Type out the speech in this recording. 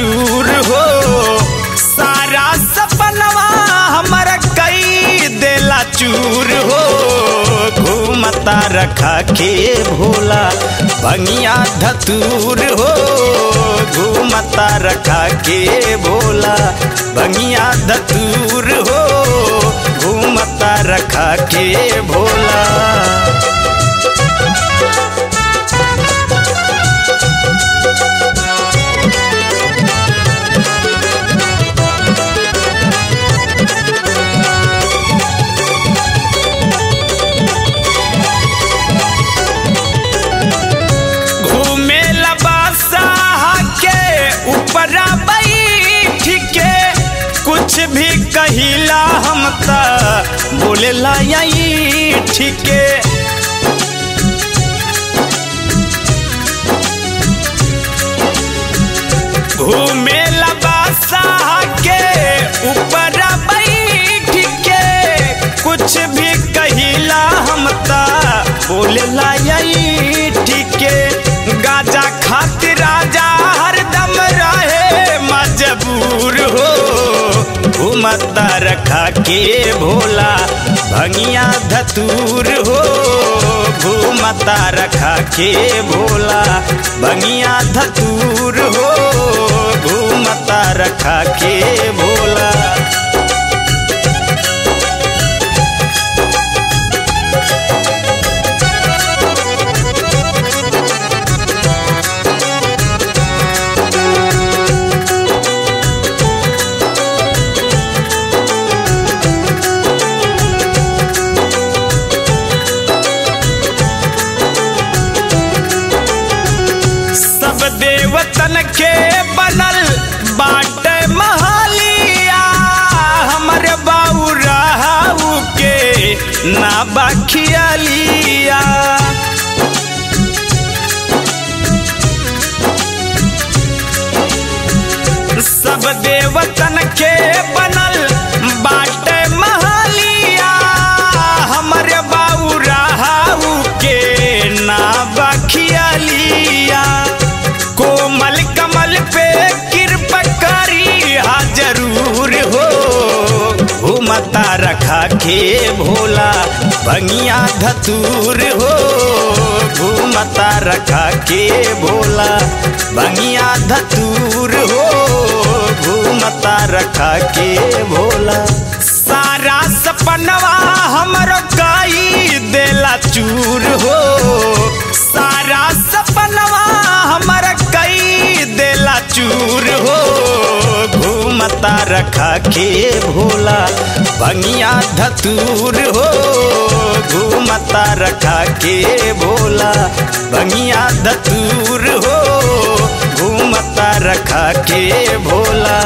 चूर हो, सारा सपनवा हमारा कई देला चूर हो। घूमता रखा के भोला बंगिया धतूर हो, घूमता रखा के भोला बंगिया धतूर हो, घूमता रखा के भोला। भी कहिला हम ता बोले ला यही ठीके, घूमे ला बासा के ऊपर बैठ के, कुछ भी कहिला हम ता बोले ला यही ठीके। गाजा खातिर राजा हरदम रहे मजबूर हो, घूमता रखा के भोला बंगिया धतूर हो, घूमता रखा के भोला बंगिया धतूर हो, घूमता रखा के भोला। देवतन के बनल बाट महलिया हमरे बाउरा के ना बखियालिया, सब देवतन के बनल बाट महलिया हमरे बाउरा के ना बखियालिया। कोमल कमल पे कृपा करिहा जरूर हो, घूमता रखा के भोला बंगिया धतूर हो, घूमता रखा के भोला बंगिया धतूर हो, घूमता रखा के भोला। सारा सपनवा हमरो काई देला चूर हो, सारा सपनवा हमारा कई देला चूर हो। घूमता रखा के भोला बंगिया धतूर हो, घूमता रखा के भोला बंगिया धतूर हो, घूमता रखा के भोला।